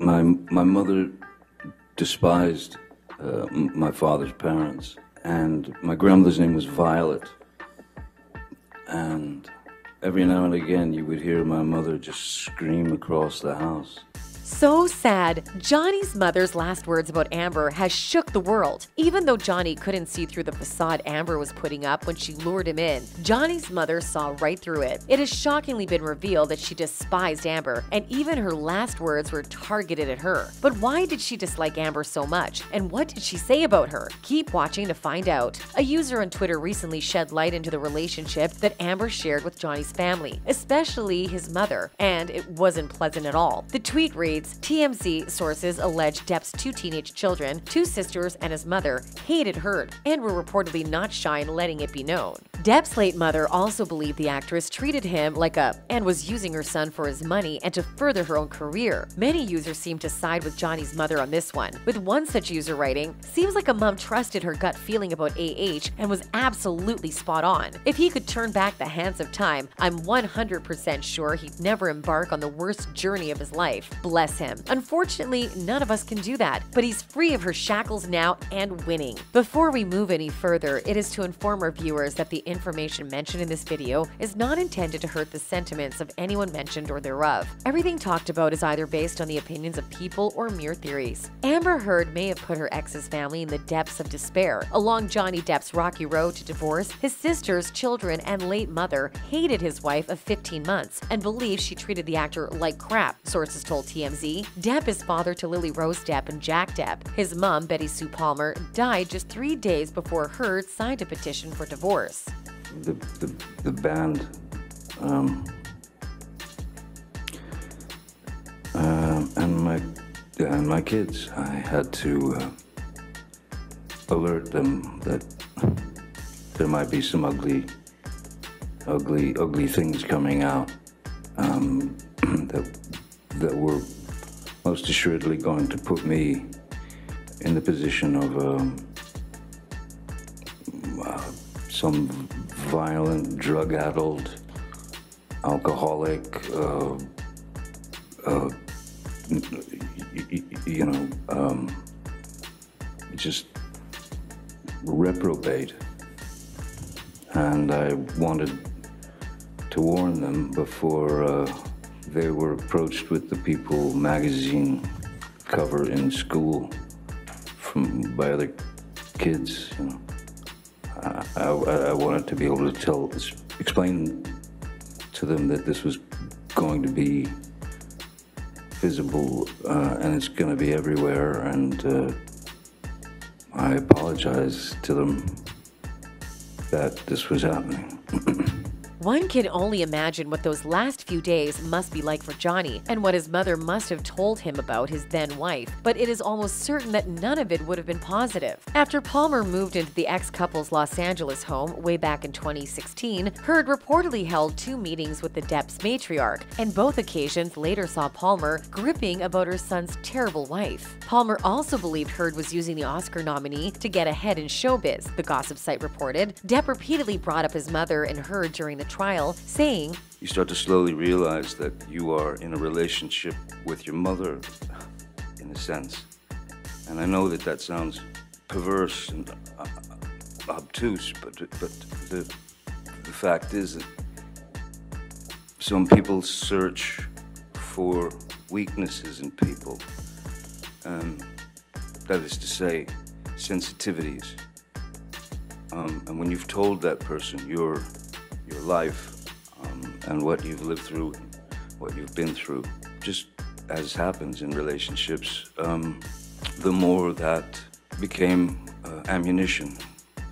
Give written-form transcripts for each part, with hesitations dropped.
my mother despised my father's parents, and my grandmother's name was Violet. And every now and again, you would hear my mother just scream across the house. So sad. Johnny's mother's last words about Amber has shook the world. Even though Johnny couldn't see through the facade Amber was putting up when she lured him in, Johnny's mother saw right through it. It has shockingly been revealed that she despised Amber, and even her last words were targeted at her. But why did she dislike Amber so much, and what did she say about her? Keep watching to find out. A user on Twitter recently shed light into the relationship that Amber shared with Johnny's family, especially his mother, and it wasn't pleasant at all. The tweet reads, TMZ sources allege Depp's two teenage children, two sisters, and his mother hated Heard and were reportedly not shy in letting it be known. Depp's late mother also believed the actress treated him like a and was using her son for his money and to further her own career. Many users seem to side with Johnny's mother on this one, with one such user writing, "Seems like a mom trusted her gut feeling about AH and was absolutely spot on. If he could turn back the hands of time, I'm 100% sure he'd never embark on the worst journey of his life. Bless him. Unfortunately, none of us can do that, but he's free of her shackles now and winning." Before we move any further, it is to inform our viewers that the information mentioned in this video is not intended to hurt the sentiments of anyone mentioned or thereof. Everything talked about is either based on the opinions of people or mere theories. Amber Heard may have put her ex's family in the depths of despair. Along Johnny Depp's rocky road to divorce, his sisters, children, and late mother hated his wife of 15 months and believed she treated the actor like crap, sources told TMZ. Depp is father to Lily Rose Depp and Jack Depp. His mom, Betty Sue Palmer, died just 3 days before Heard signed a petition for divorce. The band and my kids, I had to alert them that there might be some ugly things coming out that were most assuredly going to put me in the position of some violent, drug-addled, alcoholic, just reprobate. And I wanted to warn them before they were approached with the People magazine cover in school by other kids. You know, I wanted to be able to explain to them that this was going to be visible and it's going to be everywhere. And I apologized to them that this was happening. One can only imagine what those last few days must be like for Johnny and what his mother must have told him about his then-wife, but it is almost certain that none of it would have been positive. After Palmer moved into the ex-couple's Los Angeles home way back in 2016, Heard reportedly held 2 meetings with the Depp's matriarch, and both occasions later saw Palmer gripping about her son's terrible wife. Palmer also believed Heard was using the Oscar nominee to get ahead in showbiz, the gossip site reported. Depp repeatedly brought up his mother and Heard during the trial, saying, "You start to slowly realize that you are in a relationship with your mother, in a sense. And I know that that sounds perverse and obtuse, but the fact is that some people search for weaknesses in people, that is to say, sensitivities. And when you've told that person your life and what you've lived through, what you've been through, just as happens in relationships, the more that became ammunition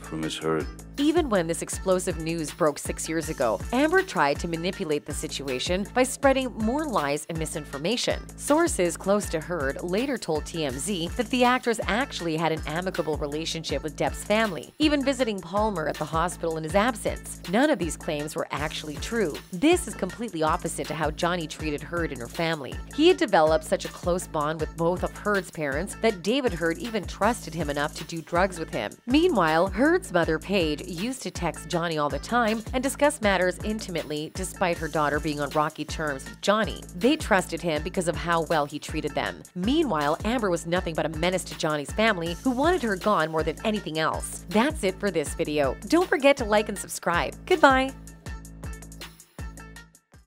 for Ms. Heard." Even when this explosive news broke 6 years ago, Amber tried to manipulate the situation by spreading more lies and misinformation. Sources close to Heard later told TMZ that the actress actually had an amicable relationship with Depp's family, even visiting Palmer at the hospital in his absence. None of these claims were actually true. This is completely opposite to how Johnny treated Heard and her family. He had developed such a close bond with both of Heard's parents that David Heard even trusted him enough to do drugs with him. Meanwhile, Heard's mother, Paige, used to text Johnny all the time and discuss matters intimately despite her daughter being on rocky terms with Johnny. They trusted him because of how well he treated them. Meanwhile, Amber was nothing but a menace to Johnny's family, who wanted her gone more than anything else. That's it for this video. Don't forget to like and subscribe. Goodbye.